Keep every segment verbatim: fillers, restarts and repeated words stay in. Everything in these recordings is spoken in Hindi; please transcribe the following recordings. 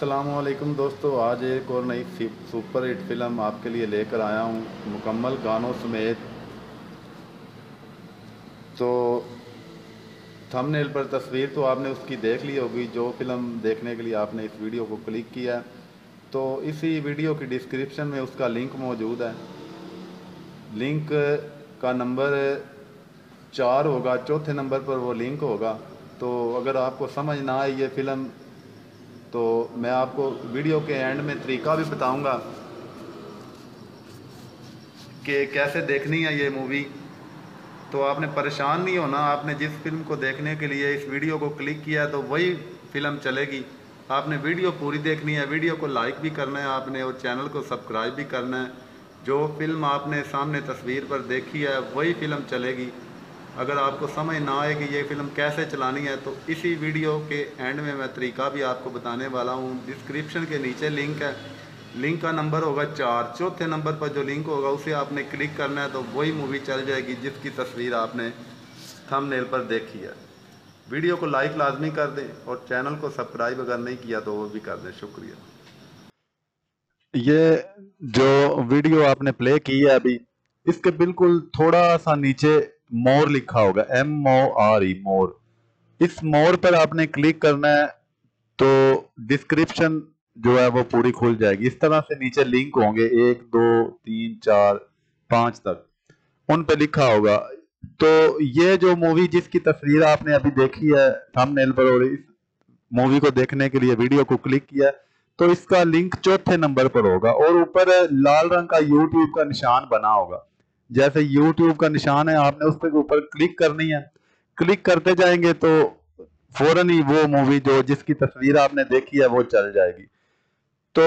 अस्सलामुअलैकुम दोस्तों, आज एक और नई सुपर हिट फिल्म आपके लिए लेकर आया हूँ मुकम्मल गानों समेत। तो थंबनेल पर तस्वीर तो आपने उसकी देख ली होगी जो फिल्म देखने के लिए आपने इस वीडियो को क्लिक किया है। तो इसी वीडियो की डिस्क्रिप्शन में उसका लिंक मौजूद है। लिंक का नंबर चार होगा, चौथे नंबर पर वो लिंक होगा। तो अगर आपको समझ ना आई ये फिल्म तो मैं आपको वीडियो के एंड में तरीका भी बताऊंगा कि कैसे देखनी है ये मूवी। तो आपने परेशान नहीं होना, आपने जिस फिल्म को देखने के लिए इस वीडियो को क्लिक किया तो वही फिल्म चलेगी। आपने वीडियो पूरी देखनी है, वीडियो को लाइक भी करना है आपने और चैनल को सब्सक्राइब भी करना है। जो फिल्म आपने सामने तस्वीर पर देखी है वही फिल्म चलेगी। अगर आपको समझ ना आए कि ये फिल्म कैसे चलानी है तो इसी वीडियो के एंड में मैं तरीका भी आपको बताने वाला हूँ। डिस्क्रिप्शन के नीचे लिंक है, लिंक का नंबर होगा चार, चौथे नंबर पर जो लिंक होगा उसे आपने क्लिक करना है तो वही मूवी चल जाएगी जिसकी तस्वीर आपने थंबनेल पर देखी है। वीडियो को लाइक लाजमी कर दें और चैनल को सब्सक्राइब अगर नहीं किया तो वो भी कर दें। शुक्रिया। ये जो वीडियो आपने प्ले की है अभी, इसके बिल्कुल थोड़ा सा नीचे मोर लिखा होगा, एम ओ आर ई मोर। इस मोर पर आपने क्लिक करना है तो डिस्क्रिप्शन जो है वो पूरी खुल जाएगी। इस तरह से नीचे लिंक होंगे एक दो तीन चार पांच तक, उन पे लिखा होगा। तो ये जो मूवी जिसकी तस्वीर आपने अभी देखी है थंबनेल पर और इस मूवी को देखने के लिए वीडियो को क्लिक किया तो इसका लिंक चौथे नंबर पर होगा और ऊपर लाल रंग का यूट्यूब का निशान बना होगा। जैसे YouTube का निशान है आपने उस पर ऊपर क्लिक करनी है। क्लिक करते जाएंगे तो फौरन ही वो मूवी जो जिसकी तस्वीर आपने देखी है वो चल जाएगी। तो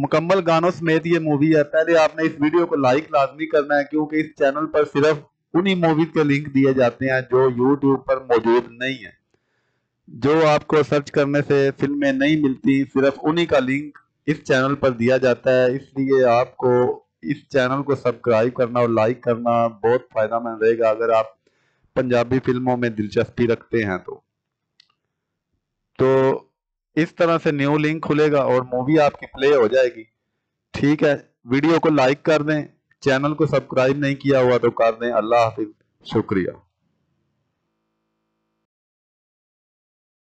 मुकम्मल गानों समेत ये मूवी है। पहले आपने इस वीडियो को लाइक लाजमी करना है क्योंकि इस चैनल पर सिर्फ उन्हीं मूवीज के लिंक दिए जाते हैं जो YouTube पर मौजूद नहीं है। जो आपको सर्च करने से फिल्में नहीं मिलती, सिर्फ उन्हीं का लिंक इस चैनल पर दिया जाता है। इसलिए आपको इस चैनल को सब्सक्राइब करना और लाइक करना बहुत फायदेमंद रहेगा अगर आप पंजाबी फिल्मों में दिलचस्पी रखते हैं। तो तो इस तरह से न्यू लिंक खुलेगा और मूवी आपकी प्ले हो जाएगी। ठीक है, वीडियो को लाइक कर दें, चैनल को सब्सक्राइब नहीं किया हुआ तो कर दें। अल्लाह हाफिज, शुक्रिया।